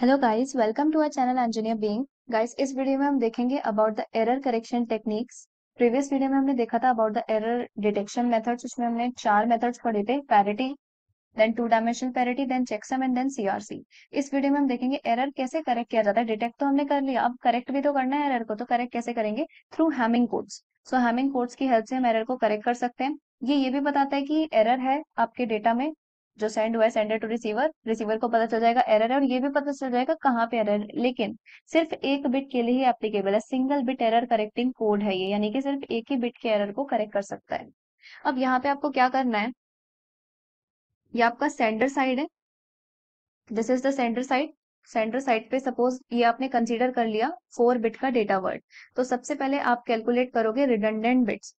Hello guys, welcome to our channel engineer being. Guys, इस video में हम देखेंगे about the error correction techniques. Previous video में हमने देखा था about the error detection methods, उसमें हमने चार मेथड्स पढ़े थे, parity, then two dimensional parity, then checksum and then CRC. इस वीडियो में हम देखेंगे एरर कैसे करेक्ट किया जाता है। डिटेक्ट तो हमने कर लिया, अब करेक्ट भी तो करना है एरर को, तो करेक्ट कैसे करेंगे? Through Hamming codes. So Hamming codes की हेल्प से हम एरर को करेक्ट कर सकते हैं। ये भी बताता है कि एरर है आपके डेटा में, जो सेंड हुआ है सेंडर टू रिसीवर, रिसीवर को पता चल जाएगा एरर है, और ये भी पता चल जाएगा कहाँ पे एरर। लेकिन सिर्फ एक बिट के लिए ही एप्लीकेबल है, single bit error correcting code है ये, यानी कि सिर्फ एक ही बिट के एरर को करेक्ट कर सकता है। अब यहाँ पे आपको क्या करना है, ये आपका सेंडर साइड है, this is the sender side. Sender side पे सपोज ये आपने कंसीडर कर लिया 4 बिट का डेटा वर्ड, तो सबसे पहले आप कैलकुलेट करोगे redundant bits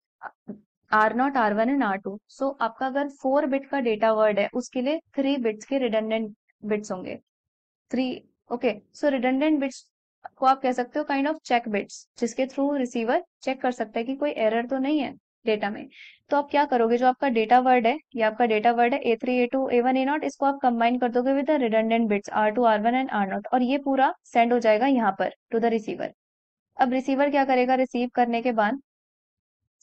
R0, R1 and R2। सो आपका अगर 4 बिट का डेटा वर्ड है, उसके लिए 3 बिट्स के रिडंडेंट बिट्स होंगे, 3। ओके, सो रिडंडेंट बिट्स को आप कह सकते हो काइंड ऑफ चेक बिट्स, जिसके थ्रू रिसीवर चेक कर सकता है कि कोई एरर तो नहीं है डेटा में। तो आप क्या करोगे, जो आपका डेटा वर्ड है, ये आपका डेटा वर्ड है A3, A2, A1, A0, इसको आप कंबाइन कर दोगे with the redundant bits R2, R1 and R0, और ये पूरा सेंड हो जाएगा यहाँ पर टू द रिसीवर। अब रिसीवर क्या करेगा, रिसीव करने के बाद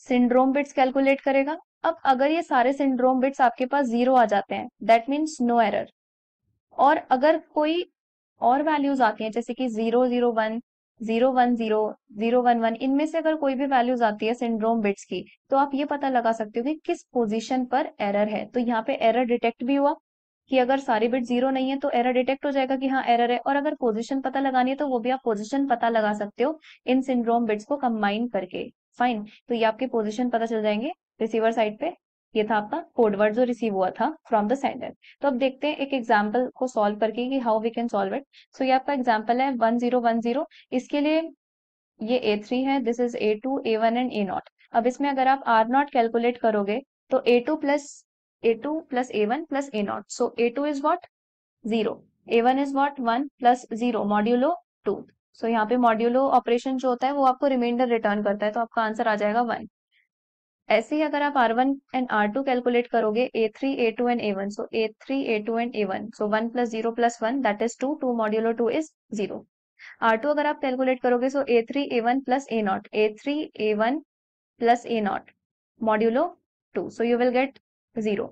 सिंड्रोम बिट्स कैलकुलेट करेगा। अब अगर ये सारे सिंड्रोम बिट्स आपके पास 0 आ जाते हैं, दैट मीन्स नो एरर। और अगर कोई और वैल्यूज आती हैं, जैसे कि 001, 010, 011, इनमें से अगर कोई भी वैल्यूज आती है सिंड्रोम बिट्स की, तो आप ये पता लगा सकते हो कि किस पोजीशन पर एरर है। तो यहाँ पे एरर डिटेक्ट भी हुआ कि अगर सारी बिट 0 नहीं है तो एरर डिटेक्ट हो जाएगा कि हाँ एरर है, और अगर पोजीशन पता लगानी है तो वो भी आप पोजीशन पता लगा सकते हो इन सिंड्रोम बिट्स को कंबाइन करके। फाइन, तो ये आपके पोजीशन पता चल जाएंगे रिसीवर साइड पे। ये था आपका कोडवर्ड जो रिसीव हुआ था फ्रॉम द सेंडर। तो अब देखते हैं एक एग्जांपल को सॉल्व करके कि how we can solve it. So ये आपका एग्जांपल है 1010, इसके लिए ये A3 है, this is A2, A1 and A0। अब इसमें अगर आप R0 कैलकुलेट करोगे तो A2 plus A1 plus A0। So A2 is what 0, A1 is what 1 plus 0 modulo 2। So यहाँ पे मॉड्यूलो ऑपरेशन जो होता है वो आपको रिमाइंडर रिटर्न करता है, तो आपका आंसर आ जाएगा 1। ऐसे ही अगर आप R1 एंड R2 कैलकुलेट करोगे, A3, A2 and A1, so A3, A2 and A1, so 1 plus 0 plus 1 that is 2, 2 modulo 2 is 0। R2 अगर आप कैलकुलेट करोगे, so A3, A1 plus A0, A3, A1 plus A0 modulo 2, so you will get 0।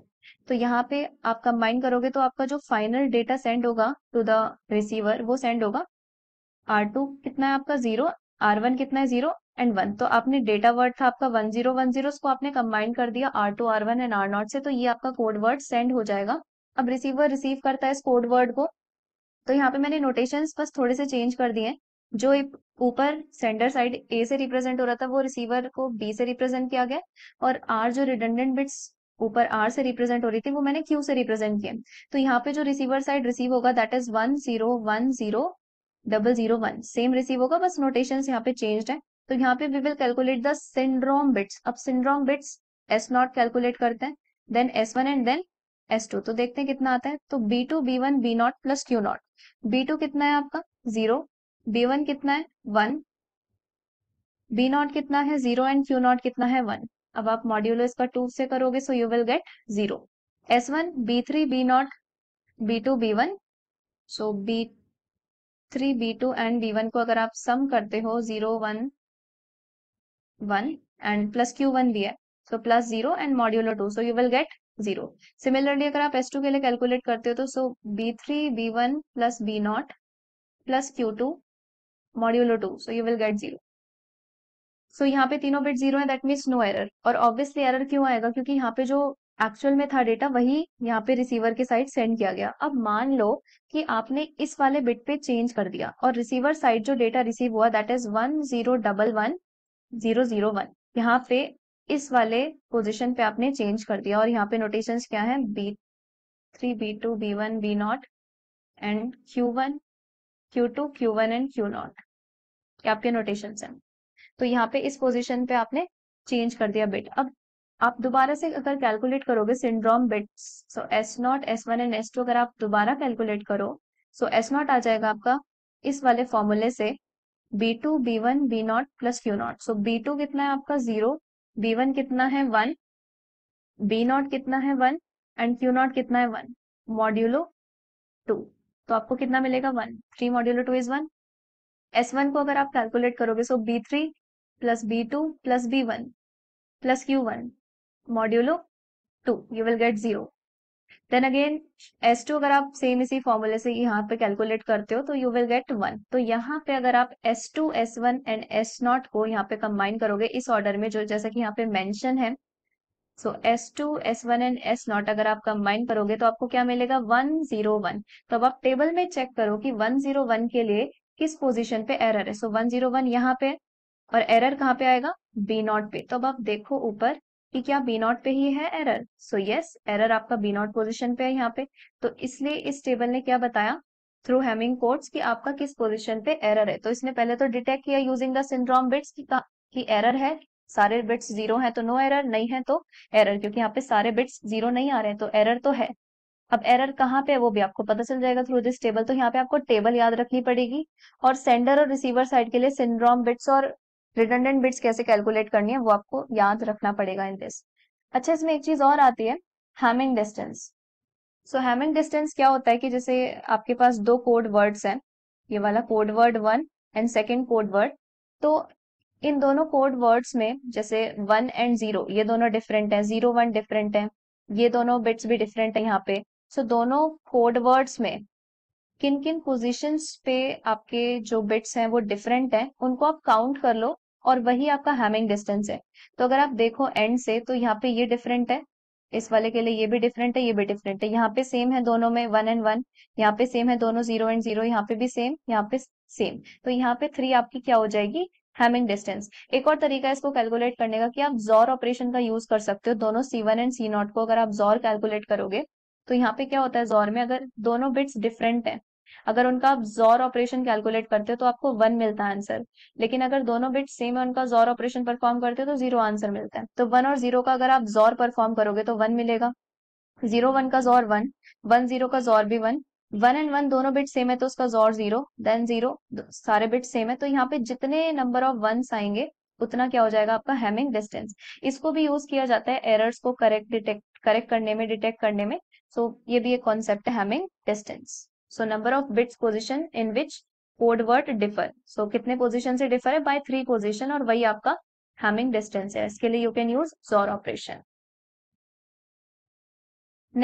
तो यहाँ पे आप combine करोगे तो आपका जो फाइनल डेटा सेंड होगा टू द रिसीवर, वो सेंड होगा R2 कितना है आपका 0, R1 कितना है 0 एंड 1। तो आपने डेटा वर्ड था आपका 1010, उसको आपने कंबाइन कर दिया R2, R1 एंड R0 से, तो ये आपका कोड वर्ड सेंड हो जाएगा। अब रिसीवर रिसीव करता है इस कोड वर्ड को, तो यहाँ पे मैंने नोटेशंस बस थोड़े से चेंज कर दिए हैं। जो ऊपर सेंडर साइड A से रिप्रेजेंट हो रहा था, वो रिसीवर को B से रिप्रेजेंट किया गया, और R जो रिडंडेंट बिट्स ऊपर R से रिप्रेजेंट हो रही थी, वो मैंने Q से रिप्रेजेंट किया। तो यहाँ पे जो रिसीवर साइड रिसीव होगा दैट इज 1010 001, सेम रिसीव होगा, बस नोटेशंस यहाँ पे चेंज्ड है। तो यहाँ पे we will calculate the syndrome bits. अब सिंड्रोम बिट्स S0 कैलकुलेट करते हैं, then S1 and then S2। तो देखते हैं कितना आता है। तो B2, B1, B0 plus Q0। B2 कितना है आपका 0, B1 कितना है 1, B0 कितना है 0 एंड Q0 कितना है 1। अब आप मॉड्यूलो इसका 2 से करोगे, so you will get 0। S1, B3, B0, B2, B1, so B3, B2 and B1 को अगर आप सम करते हो 0, 1, 1 एंड प्लस Q1 भी है, so plus 0 and modulo 2, so you will get 0। Similarly अगर आप S2 के लिए कैलकुलेट करते हो तो so B3, B1 plus B0 plus Q2 modulo 2, so you will get 0। So यहाँ पे तीनों बिट 0 है, दैट मीन्स नो एरर। और ऑब्वियसली एरर क्यों आएगा, क्योंकि यहाँ पे जो एक्चुअल में था डेटा वही यहाँ पे रिसीवर के साइड सेंड किया गया। अब मान लो कि आपने इस वाले बिट पे चेंज कर दिया, और रिसीवर साइड जो डेटा रिसीव हुआ दैट इज 1011 001, यहाँ पे इस वाले पोजीशन पे आपने चेंज कर दिया, और यहाँ पे नोटेशंस क्या है B3, B2, B1, B0 and Q1, Q2, Q1 and Q0, ये आपके नोटेशंस हैं। तो यहाँ पे इस पोजीशन पे आपने चेंज कर दिया बिट। अब आप दोबारा से अगर कैलकुलेट करोगे syndrome bits, so S0, S1 and S2 अगर आप दोबारा कैलकुलेट करो, सो S0 आ जाएगा आपका इस वाले फॉर्मूले से B2, B1, B0 plus Q0। सो B2 कितना है आपका 0, B1 कितना है 1, B0 कितना है 1 एंड Q0 कितना है 1 मॉड्यूलो 2। तो आपको कितना मिलेगा 1, 3 मॉड्यूलो 2 इज 1। S1 को अगर आप कैलकुलेट करोगे so B3 plus B2 plus B1 plus Q1 modulo 2 you will get 0। Then again S2 अगर आप सेम इसी फॉर्मूले से यहाँ पे कैलकुलेट करते हो तो यू विल गेट 1। तो यहाँ पे अगर आप S2, S1 एंड S0 को यहाँ पे कंबाइन करोगे इस ऑर्डर में जो जैसा कि यहाँ पे मेंशन है, सो S2, S1 एंड S0 अगर आप कंबाइन करोगे तो आपको क्या मिलेगा 101। तो अब आप टेबल में चेक करो कि 101 के लिए किस पोजीशन पे एरर है। सो 101 यहाँ पे और एरर कहाँ पे आएगा B0 पे। तो अब आप देखो ऊपर कि क्या B0 पे ही है एरर। सो यस, एरर आपका B0 पोजीशन पे है यहाँ पे। तो इसलिए इस टेबल ने क्या बताया थ्रू हैमिंग कोड्स कि आपका किस पोजीशन पे एरर है। तो इसने पहले तो डिटेक्ट किया यूजिंग द सिंड्रोम बिट्स कि एरर है, सारे बिट्स 0 है तो नो एरर, नहीं है तो एरर, क्योंकि यहाँ पे सारे बिट्स 0 नहीं आ रहे हैं तो एरर तो है। अब एरर कहाँ पे है वो भी आपको पता चल जाएगा थ्रू दिस टेबल। तो यहाँ पे आपको टेबल याद रखनी पड़ेगी और सेंडर और रिसीवर साइड के लिए सिंड्रोम बिट्स और रिडंडेंट बिट्स कैसे कैलकुलेट करनी है वो आपको याद रखना पड़ेगा इन दिस। अच्छा, इसमें एक चीज और आती है Hamming distance. So Hamming distance क्या होता है कि जैसे आपके पास दो कोड वर्ड्स हैं, ये वाला code word 1 and second code word, तो इन दोनों कोड वर्ड्स में जैसे 1 एंड 0 ये दोनों डिफरेंट है, 0, 1 डिफरेंट है, ये दोनों बिट्स भी डिफरेंट है यहाँ पे। सो दोनों कोड वर्ड्स में किन किन पोजिशंस पे आपके जो बिट्स हैं वो डिफरेंट है उनको आप काउंट कर लो और वही आपका हैमिंग डिस्टेंस है। तो अगर आप देखो एंड से तो यहाँ पे ये डिफरेंट है, इस वाले के लिए ये भी डिफरेंट है, ये भी डिफरेंट है, यहाँ पे सेम है दोनों में 1 एंड 1, यहाँ पे सेम है दोनों 0 एंड 0, यहाँ पे भी सेम, यहाँ पे सेम, तो यहाँ पे 3 आपकी क्या हो जाएगी हैमिंग डिस्टेंस। एक और तरीका इसको कैलकुलेट करने का कि आप जोर ऑपरेशन का यूज कर सकते हो। दोनों C1 एंड C0 को अगर आप जोर कैलकुलेट करोगे तो यहाँ पे क्या होता है जोर में अगर दोनों बिट्स डिफरेंट है, अगर उनका आप जोर ऑपरेशन कैलकुलेट करते हो तो आपको 1 मिलता है आंसर, लेकिन अगर दोनों बिट्स सेम है उनका जोर ऑपरेशन परफॉर्म करते हो तो 0 आंसर मिलता है। तो 1 और 0 का अगर आप जोर परफॉर्म करोगे तो 1 मिलेगा, 0, 1 का जोर 1, 1, 0 का जोर भी 1, 1 एंड 1 दोनों बिट सेम है तो उसका जोर 0, देन 0 सारे बिट सेम है। तो यहाँ पे जितने नंबर ऑफ 1s आएंगे उतना क्या हो जाएगा आपका हैमिंग डिस्टेंस। इसको भी यूज किया जाता है एरर्स को करेक्ट करने में, डिटेक्ट करने में। सो ये भी एक कॉन्सेप्ट है Hamming distance. So number of bits position in which code word differ, so कितने पोजिशन से डिफर है बाय 3 पोजिशन, और वही आपका हैमिंग डिस्टेंस है। इसके लिए you can use XOR operation.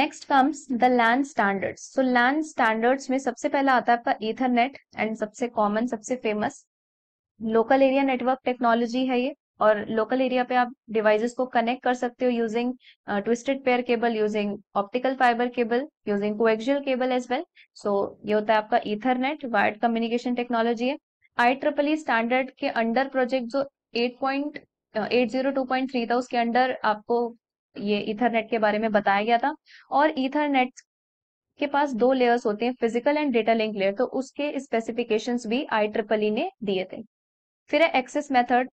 Next comes the LAN standards. So LAN standards में सबसे पहला आता है आपका ईथरनेट एंड सबसे कॉमन, सबसे famous local area network technology है ये, और लोकल एरिया पे आप डिवाइसेस को कनेक्ट कर सकते हो using twisted pair cable, using optical fibre cable, using coaxial cable as well. So ये होता है आपका ईथरनेट, वायर्ड कम्युनिकेशन टेक्नोलॉजी है। IEEE स्टैंडर्ड के अंडर प्रोजेक्ट जो 8.802.3 था उसके अंडर आपको ये इथरनेट के बारे में बताया गया था। और इथरनेट के पास 2 लेयर्स होते हैं, physical and data link layer, तो उसके स्पेसिफिकेशंस भी IEEE ने दिए थे। फिर है एक्सेस मेथड।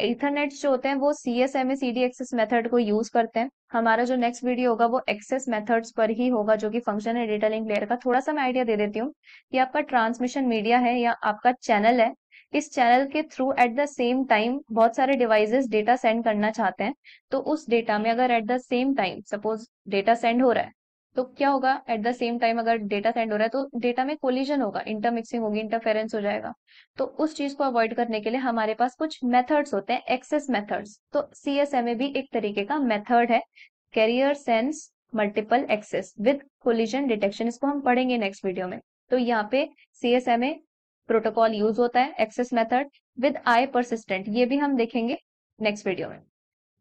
इथरनेट जो होते हैं वो CSMA/CD एक्सेस मेथड को यूज करते हैं। हमारा जो नेक्स्ट वीडियो होगा वो एक्सेस मेथड्स पर ही होगा, जो कि फंक्शन है डेटा लिंक लेयर का। थोड़ा सा मैं आइडिया दे देती हूँ कि आपका ट्रांसमिशन मीडिया है या आपका चैनल है, इस चैनल के through at the same time बहुत सारे डिवाइसेस डेटा सेंड करना चाहते हैं। तो उस डेटा में अगर at the same time suppose data send हो रहा है तो क्या होगा, एट द सेम टाइम अगर डेटा सेंड हो रहा है तो डेटा में कोलिजन होगा, इंटरमिक्सिंग होगी, इंटरफेरेंस हो जाएगा। तो उस चीज को अवॉइड करने के लिए हमारे पास कुछ मेथड्स होते हैं, एक्सेस मेथड्स। तो CSMA भी एक तरीके का मेथड है, carrier sense multiple access with collision detection, इसको हम पढ़ेंगे नेक्स्ट वीडियो में। तो यहाँ पे CSMA प्रोटोकॉल यूज होता है, access method with I persistent, ये भी हम देखेंगे नेक्स्ट वीडियो में।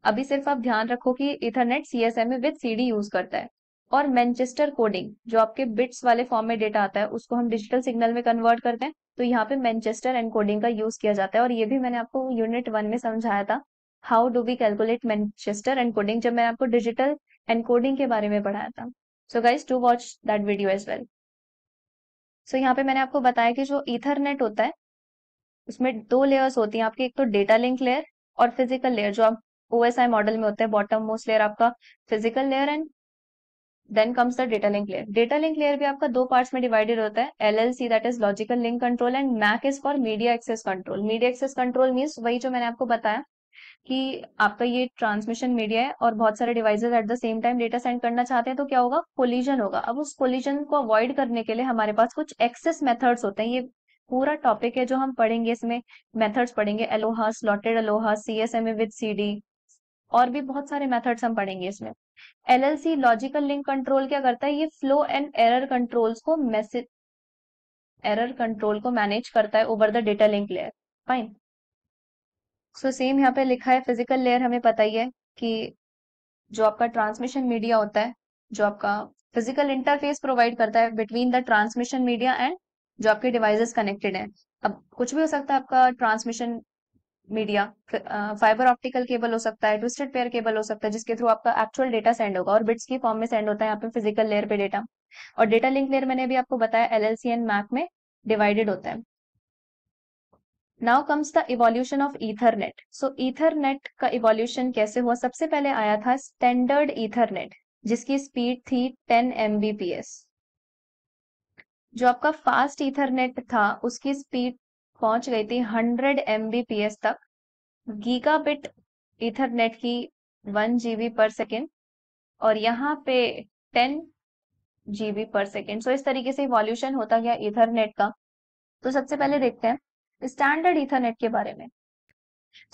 अभी सिर्फ आप ध्यान रखो कि Ethernet CSMA with CD use करता है। और मैनचेस्टर कोडिंग, जो आपके बिट्स वाले फॉर्म में डेटा आता है उसको हम डिजिटल सिग्नल में कन्वर्ट करते हैं, तो यहाँ पे मैनचेस्टर एनकोडिंग का यूज किया जाता है। और ये भी मैंने आपको यूनिट 1 में समझाया था, how do we calculate Manchester encoding, जब मैंने आपको डिजिटल एनकोडिंग के बारे में पढ़ाया था। So guys to watch that video as well. So यहाँ पे मैंने आपको बताया कि जो इथरनेट होता है उसमें 2 लेयर्स होती हैं आपकी, एक तो डेटा लिंक लेयर और फिजिकल लेयर, जो आप OSI मॉडल में होते हैं। बॉटम मोस्ट लेयर आपका physical layer and then comes the data link layer. Data link layer भी आपका 2 पार्ट्स में डिवाइडेड होता है, LLC that is logical link control and MAC is for media access control. Media access control means वही जो मैंने आपको बताया कि आपका ये ट्रांसमिशन मीडिया है और बहुत सारे devices at the same time data send करना चाहते हैं, तो क्या होगा, कोलिजन होगा। अब उस कोलिजन को अवॉइड करने के लिए हमारे पास कुछ एक्सेस मेथड्स होते हैं। ये पूरा टॉपिक है जो हम पढ़ेंगे, इसमें मेथड्स पढ़ेंगे, ALOHA, slotted ALOHA, CSMA with CD, और भी बहुत सारे मेथड्स हम पढ़ेंगे इसमें। एलएलसी, लॉजिकल लिंक कंट्रोल, क्या करता है, ये फ्लो एंड एरर कंट्रोल्स को मैनेज करता है over the data link layer. Fine, so same यहाँ पे लिखा है। फिजिकल लेयर हमें पता ही है कि जो आपका ट्रांसमिशन मीडिया होता है, जो आपका फिजिकल इंटरफेस प्रोवाइड करता है between the transmission media and जो आपके डिवाइसेस कनेक्टेड हैं। अब कुछ भी हो सकता है आपका transmission media, fibre optical cable हो सकता है, ट्विस्टेड पेयर केबल हो सकता है, जिसके थ्रू आपका एक्चुअल डेटा सेंड होगा और बिट्स की फॉर्म में सेंड होता है यहाँ पे फिजिकल लेयर पे डेटा। और डेटा लिंक लेयर मैंने अभी आपको बताया एलएलसी एंड मैक में डिवाइडेड होता है। Now comes the evolution of Ethernet. So Ethernet का इवोल्यूशन कैसे हुआ? सबसे पहले आया था स्टैंडर्ड ईथरनेट, जिसकी स्पीड थी 10 mbps। जो आपका फास्ट ईथरनेट था उसकी स्पीड पहुंच गई थी 100 mbps तक। गीगाबिट इथरनेट की 1 GB/s और यहाँ पे 10 GB/s। सो इस तरीके से इवोल्यूशन होता गया इथरनेट का। तो सबसे पहले देखते हैं स्टैंडर्ड इथरनेट के बारे में।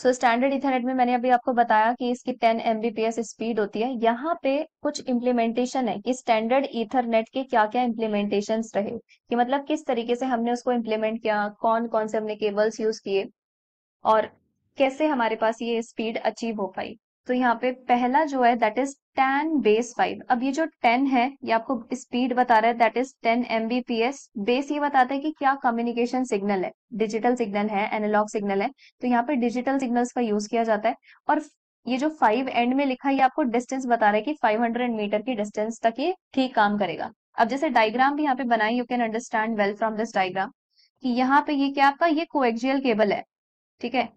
सो स्टैंडर्ड इथरनेट में मैंने अभी आपको बताया कि इसकी 10 mbps स्पीड होती है। यहाँ पे कुछ इम्प्लीमेंटेशन है कि स्टैंडर्ड इथरनेट के क्या क्या इम्प्लीमेंटेशन रहे, कि मतलब किस तरीके से हमने उसको इम्प्लीमेंट किया, कौन कौन से हमने केबल्स यूज किए और कैसे हमारे पास ये स्पीड अचीव हो पाई। तो यहाँ पे पहला जो है दैट इज 10^5। अब ये जो 10 है ये आपको स्पीड बता रहा है दैट इज 10 mbps। बेस ये बताता है कि क्या कम्युनिकेशन सिग्नल है, डिजिटल सिग्नल है, एनालॉग सिग्नल है, तो यहाँ पे डिजिटल सिग्नल्स का यूज किया जाता है। और ये जो 5 एंड में लिखा है ये आपको डिस्टेंस बता रहा है कि 500 मीटर की डिस्टेंस तक ये ठीक काम करेगा। अब जैसे डायग्राम भी यहाँ पे बनाए, you can understand well from this diagram कि यहाँ पे ये क्या आपका ये कोएक्सियल केबल है, ठीक है।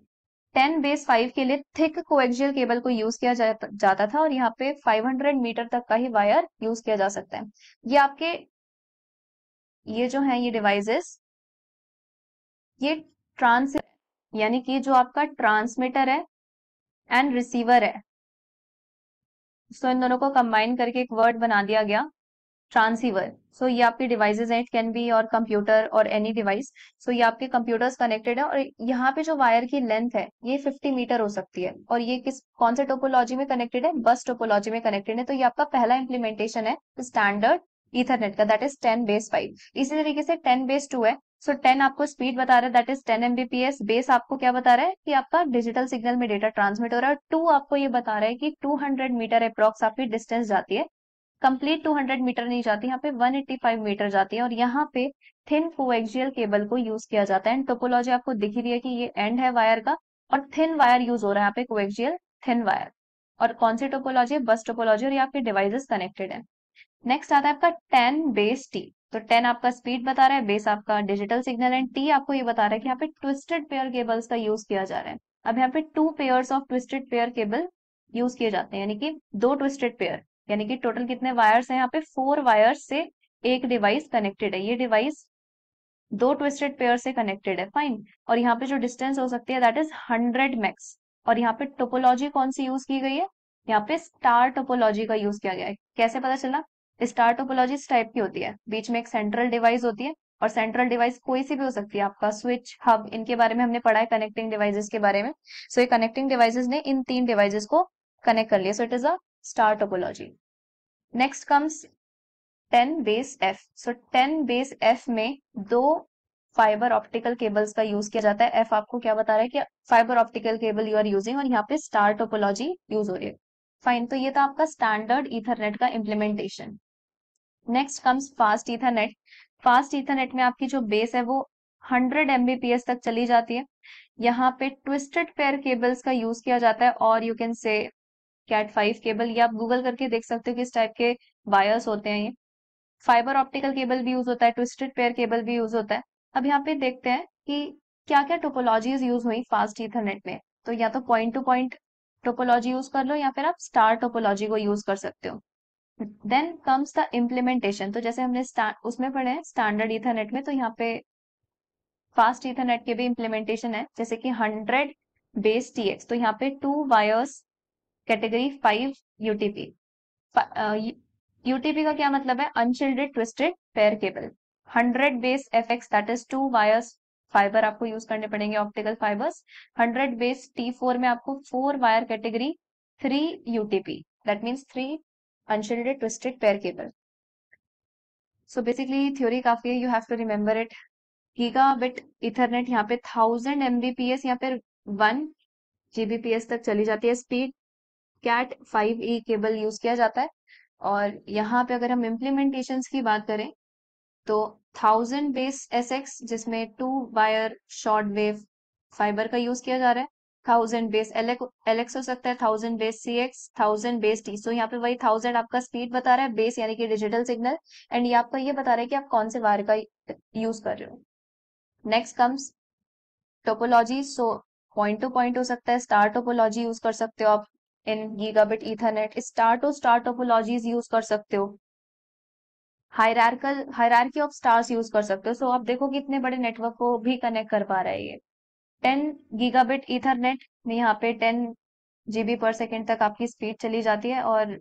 10^5 के लिए थिक कोएक्सियल केबल को यूज किया जाता था और यहाँ पे 500 मीटर तक का ही वायर यूज किया जा सकता है। ये आपके ये जो है ये डिवाइसेस, ये ट्रांस यानी कि जो आपका ट्रांसमीटर है एंड रिसीवर है, सो इन दोनों को कंबाइन करके एक वर्ड बना दिया गया ट्रांसीवर। सो ये आपके डिवाइसेस हैं, इट कैन बी और कंप्यूटर और एनी डिवाइस। सो ये आपके कंप्यूटर्स कनेक्टेड है और यहाँ पे जो वायर की लेंथ है ये 50 मीटर हो सकती है। और ये किस कौन से टोपोलॉजी में कनेक्टेड है? बस टोपोलॉजी में कनेक्टेड है। तो ये आपका पहला इम्प्लीमेंटेशन है स्टैंडर्ड इथरनेट का, दैट इज 10^5। इसी तरीके से 10^2 है। सो 10 आपको स्पीड बता रहा है दैट इज 10 mbps। बेस आपको क्या बता रहा है कि आपका डिजिटल सिग्नल में डेटा ट्रांसमिट हो रहा है। 2 आपको ये बता रहा है कि 200 मीटर अप्रॉक्स आपकी डिस्टेंस जाती है, कंप्लीट 200 मीटर नहीं जाती, यहाँ पे 185 मीटर जाती है। और यहाँ पे थिन कोएक्सियल केबल को यूज किया जाता है। एंड टोपोलॉजी आपको दिख रही है कि ये एंड है वायर का और थिन वायर यूज हो रहा है यहाँ पे, कोएक्सियल थिन वायर। और कौन सी टोपोलॉजी है? बस टोपोलॉजी। और ये आपके डिवाइसेस कनेक्टेड है। नेक्स्ट आता है आपका 10^T। तो 10 आपका स्पीड बता रहा है, बेस आपका डिजिटल सिग्नल एंड T आपको ये बता रहा है कि यहाँ पे ट्विस्टेड पेयर केबल्स का यूज किया जा रहा है। अब यहाँ पे 2 pairs of twisted pair cable use किए जाते हैं, यानी कि 2 ट्विस्टेड पेयर, यानी कि टोटल कितने वायर्स हैं यहाँ पे? 4 वायर्स से एक डिवाइस कनेक्टेड है। ये डिवाइस 2 ट्विस्टेड पेयर से कनेक्टेड है। फाइन। और यहाँ पे जो डिस्टेंस हो सकती है दैट इज 100 मैक्स। और यहाँ पे टोपोलॉजी कौन सी यूज की गई है? यहाँ पे स्टार टोपोलॉजी का यूज किया गया है। कैसे पता चला? स्टार टोपोलॉजी इस टाइप की होती है, बीच में एक सेंट्रल डिवाइस होती है और सेंट्रल डिवाइस कोई सी भी हो सकती है, आपका स्विच, हब, इनके बारे में हमने पढ़ा है कनेक्टिंग डिवाइसेस के बारे में। सो ये कनेक्टिंग डिवाइसेस ने इन 3 डिवाइसेस को कनेक्ट कर लिया। So it is a star topology. Next comes 10^F। So 10^F में 2 फाइबर ऑप्टिकल केबल्स का यूज किया जाता है। F आपको क्या बता रहा है कि fibre optical cable you are using और यहाँ पे स्टार टोपोलॉजी यूज हो रही है। फाइन। तो ये था आपका स्टैंडर्ड इथरनेट का implementation. Next comes fast Ethernet. Fast Ethernet में आपकी जो बेस है वो 100 mbps तक चली जाती है। यहाँ पे ट्विस्टेड पेयर केबल्स का यूज किया जाता है और यू कैन से Cat5 केबल, या आप गूगल करके देख सकते हो किस टाइप के वायर्स होते हैं ये। फाइबर ऑप्टिकल केबल भी यूज होता है, ट्विस्टेड पेयर केबल भी यूज होता है। अब यहाँ पे देखते हैं कि क्या क्या टोपोलॉजीज यूज हुई फास्ट इथरनेट में। तो या तो point to point topology use कर लो या फिर आप स्टार टोपोलॉजी को यूज कर सकते हो। Then comes the implementation. तो जैसे हमने उसमें पढ़े हैं स्टैंडर्ड इथरनेट में, तो यहाँ पे फास्ट इथरनेट के भी इम्प्लीमेंटेशन है, जैसे कि 100 बेस TX, तो यहाँ पे 2 वायर्स कैटेगरी 5 यूटीपी। यूटीपी का क्या मतलब है? Unshielded twisted pair cable. 100 base FX that is 2 wires fibre आपको यूज करने पड़ेंगे, ऑप्टिकल फाइबर्स। 100 बेस T4 में आपको 4 wire category 3 UTP, that means 3 unshielded twisted pair cable. So basically theory काफी है, you have to remember it. Gigabit Ethernet यहाँ पे 1000 Mbps या फिर 1 Gbps तक चली जाती है। Speed cat 5E cable use किया जाता है। और यहाँ पे अगर हम इम्प्लीमेंटेशंस की बात करें तो 1000 बेस SX जिसमें 2 वायर शॉर्ट वेव फाइबर का यूज किया जा रहा है। 1000 बेस LX हो सकता है, 1000 base CX, 1000 base T। So यहाँ पे वही 1000 आपका स्पीड बता रहा है, बेस यानी कि डिजिटल सिग्नल, एंड ये आपको ये बता रहा है कि आप कौन से वायर का यूज कर रहे हो। Next comes topology. So point to point हो सकता है, स्टार टोपोलॉजी यूज कर सकते हो आप in gigabit Ethernet, star to star topologies use कर सकते हो, हायरार्की ऑफ स्टार्स यूज कर सकते हो। सो आप देखो कि इतने बड़े नेटवर्क को भी कनेक्ट कर पा रहा है ये। 10 गीगाबिट इथरनेट में यहाँ पे 10 GB/s तक आपकी स्पीड चली जाती है और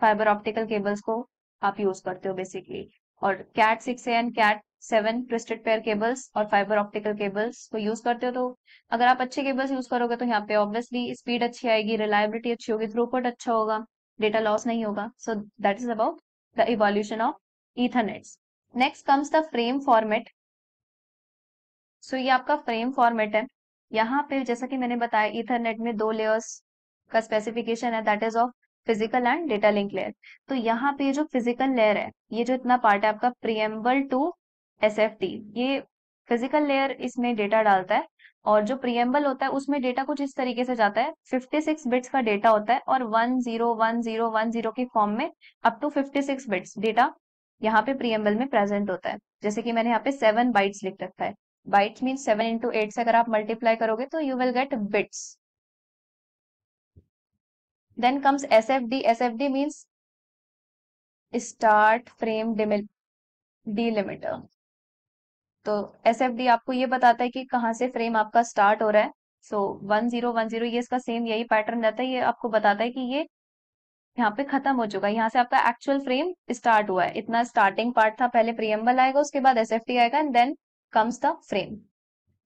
फाइबर ऑप्टिकल केबल्स को आप यूज करते हो बेसिकली। और Cat 6A and Cat 7 twisted pair cables और फाइबर ऑप्टिकल केबल्स को यूज करते हो। तो अगर आप अच्छे केबल्स यूज करोगे तो यहाँ पे ऑब्वियसली स्पीड अच्छी आएगी, रिलायबिलिटी अच्छी होगी, थ्रूपुट अच्छा होगा, डेटा लॉस नहीं होगा। So that is about the evolution of Ethernets. Next comes the frame format. So ये आपका फ्रेम फॉर्मेट है। यहाँ पे जैसा कि मैंने बताया इथरनेट में 2 लेयर्स का स्पेसिफिकेशन है, that is of physical and data link layer. तो यहाँ पे जो फिजिकल लेयर है, ये जो इतना पार्ट है आपका प्रीएम्बल टू SFT, ये फिजिकल लेयर इसमें डेटा डालता है। और जो प्रीएम्बल होता है उसमें डेटा कुछ इस तरीके से जाता है, 56 बिट्स का डेटा होता है और 101010 के फॉर्म में अप टू 56 बिट्स डेटा यहाँ पे प्रीएम्बल में प्रेजेंट होता है। जैसे कि मैंने यहाँ पे 7 बाइट्स लिख रखा है। बाइट्स मीन 7 into 8 से अगर आप मल्टीप्लाई करोगे तो you will get bits. Then comes SFD। SFD means start frame delimiter. तो SFD आपको ये बताता है कि कहाँ से फ्रेम आपका स्टार्ट हो रहा है। सो 1010 ये इसका सेम यही पैटर्न रहता है। ये आपको बताता है कि ये यहाँ पे खत्म हो चुका है, यहाँ से आपका एक्चुअल फ्रेम स्टार्ट हुआ है। इतना स्टार्टिंग पार्ट था, पहले प्रीएम्बल आएगा, उसके बाद SFT आएगा and then comes the frame.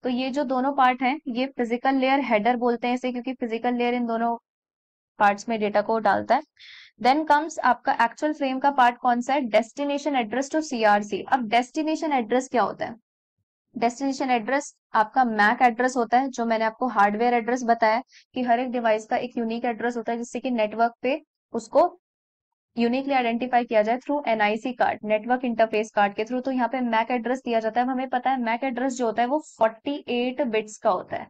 तो ये जो दोनों पार्ट हैं ये फिजिकल लेयर हेडर बोलते हैं इसे, क्योंकि फिजिकल लेयर इन दोनों पार्ट्स में डेटा को डालता है। देन कम्स आपका एक्चुअल फ्रेम का पार्ट कौन सा है? Destination address to CRC। अब डेस्टिनेशन एड्रेस क्या होता है? डेस्टिनेशन एड्रेस आपका मैक एड्रेस होता है। जो मैंने आपको हार्डवेयर एड्रेस बताया कि हर एक डिवाइस का एक यूनिक एड्रेस होता है, जिससे कि नेटवर्क पे उसको यूनिकली आइडेंटिफाई किया जाए through NIC card, network interface card के थ्रू। तो यहाँ पे मैक एड्रेस दिया जाता है। हमें पता है मैक एड्रेस जो होता है वो 48 बिट्स का होता है।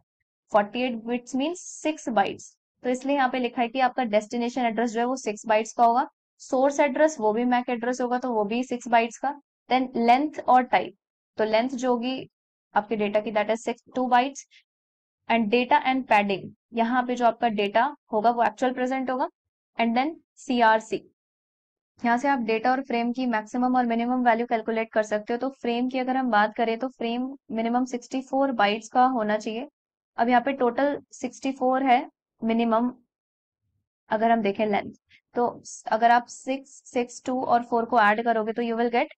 48 बिट्स मीन्स 6 बाइट्स। तो इसलिए यहाँ पे लिखा है कि आपका डेस्टिनेशन एड्रेस जो है वो 6 बाइट्स का होगा। सोर्स एड्रेस वो भी मैक एड्रेस होगा, तो वो भी 6 बाइट्स का। देन लेंथ और टाइप, तो लेंथ जो होगी आपके डेटा की that is 2 bytes. And data and padding, यहाँ पे जो आपका डेटा होगा वो एक्चुअल प्रेजेंट होगा। एंड देन CRC, यहाँ से आप डेटा और फ्रेम की मैक्सिमम और मिनिमम वैल्यू कैलकुलेट कर सकते हो। तो फ्रेम की अगर हम बात करें तो फ्रेम मिनिमम 64 बाइट्स का होना चाहिए। अब यहाँ पे टोटल 64 है मिनिमम। अगर हम देखें लेंथ, तो अगर आप 6, 6, 2 और 4 को ऐड करोगे तो you will get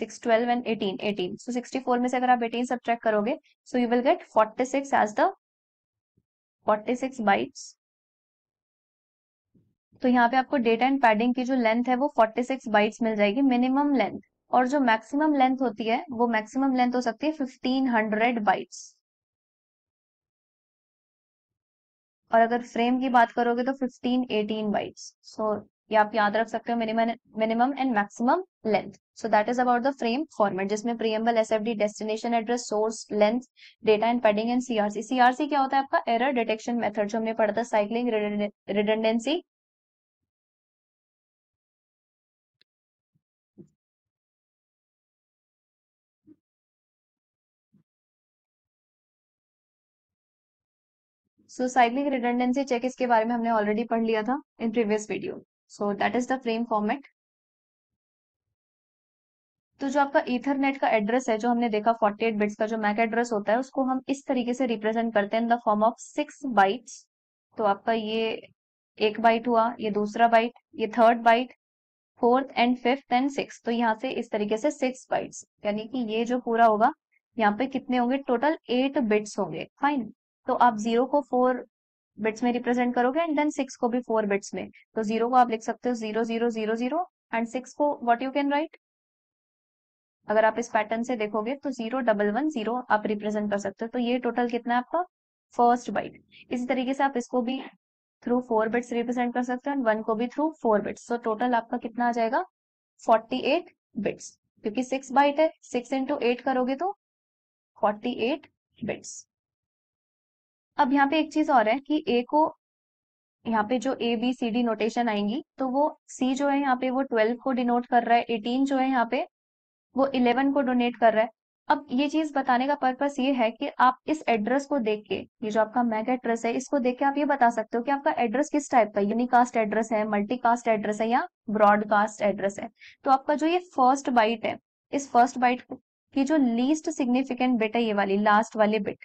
6, 12 and 18, 18. So 64 में से अगर आप 18 सब्ट्रैक्ट करोगे, so you will get 46 as the 46 bytes. तो यहाँ पे आपको डेटा एंड पैडिंग की जो लेंथ है वो 46 bytes मिल जाएगी मिनिमम लेंथ। और जो मैक्सिमम लेंथ होती है वो मैक्सिमम लेंथ हो सकती है 1500 bytes। और अगर फ्रेम की बात करोगे तो 15, 18 bytes। सो ये आप याद रख सकते हो minimum and maximum length. So that is about the frame format, जिसमें preamble, SFD, destination address, source, length, data and padding and CRC। CRC क्या होता है? आपका एरर डिटेक्शन मेथड, जो हमने पढ़ा था, cycling, redundancy. So cycling redundancy check, इसके बारे में हमने ऑलरेडी पढ़ लिया था in previous video. So that is the frame format. तो जो आपका ईथरनेट का एड्रेस है, जो हमने देखा 48 बिट्स का जो मैक एड्रेस होता है, उसको हम इस तरीके से रिप्रेजेंट करते हैं in the form of 6 bytes. तो आपका ये एक बाइट हुआ, ये दूसरा बाइट, ये third byte, fourth and fifth and six. तो यहाँ से इस तरीके से 6 बाइट्स, यानी कि ये जो पूरा होगा यहाँ पे कितने होंगे, टोटल 8 बिट्स होंगे। फाइन। तो आप 0 को 4 बिट्स में रिप्रेजेंट करोगे एंड देन 6 को भी 4 बिट्स में। तो 0 को आप लिख सकते हो 0000 एंड 6 को व्हाट यू कैन राइट, अगर आप इस पैटर्न से देखोगे तो 01110 आप रिप्रेजेंट कर सकते हो। तो ये टोटल कितना है आपका, फर्स्ट बाइट। इसी तरीके से आप इसको भी थ्रू 4 बिट्स रिप्रेजेंट कर सकते हो एंड 1 को भी थ्रू 4 बिट्स। तो टोटल आपका कितना आ जाएगा, 48 बिट्स, क्योंकि 6 बाइट है, 6 into 8 करोगे तो 48 बिट्स। अब यहाँ पे एक चीज और है कि ए को यहाँ पे जो A B C D notation आएंगी, तो वो सी जो है यहाँ पे वो 12 को डिनोट कर रहा है, 18 जो है यहाँ पे वो 11 को डोनेट कर रहा है। अब ये चीज बताने का पर्पस ये है कि आप इस एड्रेस को देख के, ये जो आपका मैक एड्रेस है, इसको देख के आप ये बता सकते हो कि आपका एड्रेस किस टाइप का, यूनिकास्ट एड्रेस है, मल्टीकास्ट एड्रेस है या ब्रॉडकास्ट एड्रेस है। तो आपका जो ये फर्स्ट बाइट है, इस फर्स्ट बाइट की जो लीस्ट सिग्निफिकेंट बिट है, ये वाली लास्ट वाली बिट,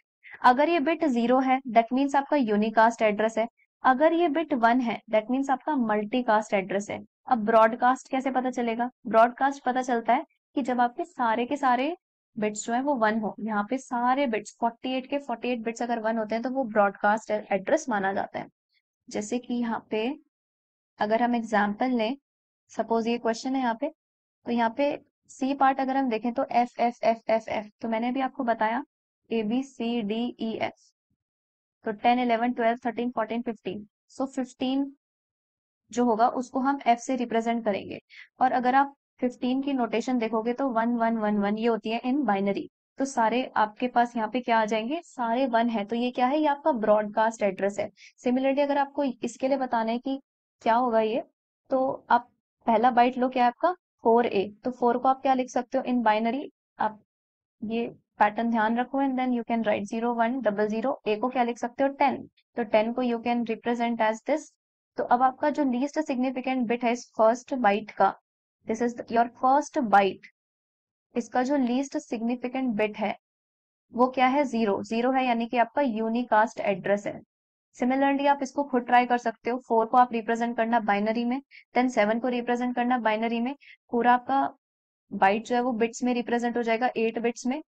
अगर ये बिट 0 है दैट मीन्स आपका यूनिकास्ट एड्रेस है, अगर ये बिट 1 है दैट मीन्स आपका मल्टीकास्ट एड्रेस है। अब ब्रॉडकास्ट कैसे पता चलेगा, ब्रॉडकास्ट पता चलता है कि जब आपके सारे के सारे बिट्स जो है वो 1 हो, यहाँ पे सारे बिट्स 48 के 48 बिट्स अगर 1 होते हैं तो वो ब्रॉडकास्ट एड्रेस माना जाता है। जैसे कि यहाँ पे अगर हम एग्जाम्पल लें, सपोज ये क्वेश्चन है यहाँ पे, तो यहाँ पे सी पार्ट अगर हम देखें तो F F F F F, तो मैंने भी आपको बताया A B C D E F, तो 10 11 12 13 14 15, सो 15 जो होगा उसको हम एफ से रिप्रेजेंट करेंगे। और अगर आप 15 की नोटेशन देखोगे तो 1111 ये होती है इन बाइनरी, तो सारे आपके पास यहाँ पे क्या आ जाएंगे, सारे 1 है, तो ये क्या है, ये आपका ब्रॉडकास्ट एड्रेस है। सिमिलरली अगर आपको इसके लिए बताना है कि क्या होगा ये, तो आप पहला बाइट लो, क्या है आपका 4A, तो 4 को आप क्या लिख सकते हो इन बाइनरी, आप ये पैटर्न ध्यान रखो and then you can write 0100। A को क्या लिख सकते हो 10, तो 10 को you can represent as this. तो अब आपका जो लीस्ट सिग्निफिकेंट बिट है इस फर्स्ट बाइट का, this is your first byte, इसका जो लीस्ट सिग्निफिकेंट बिट है वो क्या है, 0 है, यानी कि आपका यूनिकास्ट एड्रेस है। सिमिलरली आप इसको खुद ट्राई कर सकते हो, 4 को आप रिप्रेजेंट करना बाइनरी में, देन 7 को रिप्रेजेंट करना बाइनरी में, पूरा आपका बाइट जो है वो बिट्स में रिप्रेजेंट हो जाएगा 8 बिट्स में।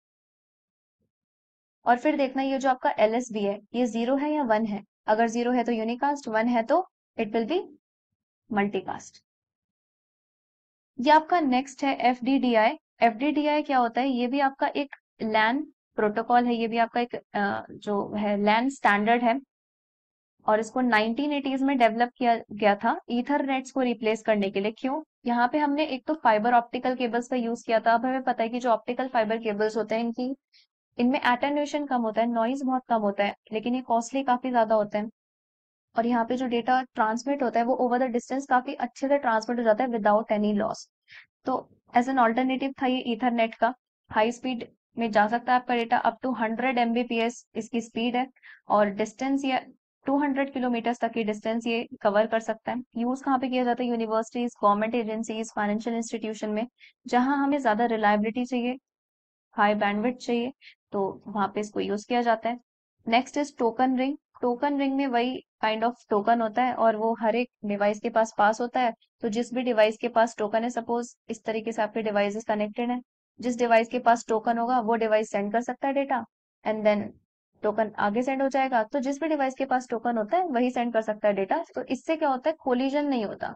और फिर देखना ये जो आपका LSB है ये 0 है या 1 है, अगर 0 है तो यूनिकास्ट, 1 है तो इट विल बी मल्टीकास्ट। ये आपका नेक्स्ट है FDDI। FDDI क्या होता है, ये भी आपका एक LAN प्रोटोकॉल है, ये भी आपका एक जो है LAN स्टैंडर्ड है, और इसको 1980s में डेवलप किया गया था ईथरनेट्स को रिप्लेस करने के लिए। क्यों, यहाँ पे हमने एक तो फाइबर ऑप्टिकल केबल्स का यूज किया था। अब हमें पता है कि जो ऑप्टिकल फाइबर केबल्स होते हैं इनकी, इनमें एटेन्यूएशन कम होता है, नॉइज बहुत कम होता है, लेकिन ये कॉस्टली काफी ज्यादा होते हैं, और यहाँ पे जो डेटा ट्रांसमिट होता है वो ओवर द डिस्टेंस काफी अच्छे से ट्रांसमिट हो जाता है विदाउट एनी लॉस। तो एज एन ऑल्टरनेटिव था ये ईथरनेट का, हाई स्पीड में जा सकता है आपका डेटा, अप टू 100 Mbps इसकी स्पीड है, और डिस्टेंस ये 200 किलोमीटर तक की डिस्टेंस ये कवर कर सकता है। यूज कहाँ पे किया जाता है, universities, government agencies, financial institution में, जहाँ हमें ज्यादा रिलायबिलिटी चाहिए, हाई बैंडविड्थ चाहिए, तो वहां पे इसको यूज किया जाता है। Next is token ring. Token ring में वही काइंड ऑफ टोकन होता है और वो हर एक डिवाइस के पास पास होता है। तो जिस भी डिवाइस के पास टोकन है, सपोज इस तरीके से आपके डिवाइसेस कनेक्टेड हैं, जिस डिवाइस के पास टोकन होगा वो डिवाइस सेंड कर सकता है डेटा एंड देन टोकन आगे सेंड हो जाएगा। तो जिस भी डिवाइस के पास टोकन होता है वही सेंड कर सकता है डेटा। तो इससे क्या होता है, कोलिजन नहीं होता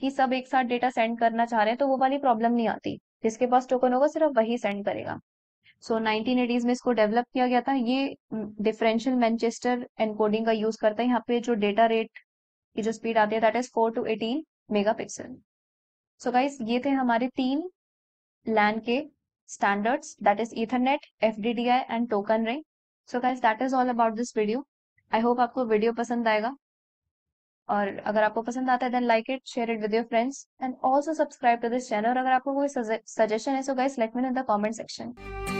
कि सब एक साथ डेटा सेंड करना चाह रहे हैं, तो वो वाली प्रॉब्लम नहीं आती। जिसके पास टोकन होगा सिर्फ वही सेंड करेगा। सो 1980s में इसको डेवलप किया गया था। ये डिफरेंशियल मैनचेस्टर एनकोडिंग का यूज करता है। यहाँ पे जो डेटा रेट की जो स्पीड आती है that is 4 to 18 megapixel. So guys, ये थे हमारे 3 लैन के standards, that is Ethernet, FDDI and token ring. So guys, that is all about this video. I hope आपको वीडियो पसंद आएगा, और अगर आपको पसंद आता है then like it, share it with your friends and also subscribe to this channel. और अगर आपको कोई सजेशन है so guys let me know in the comment section.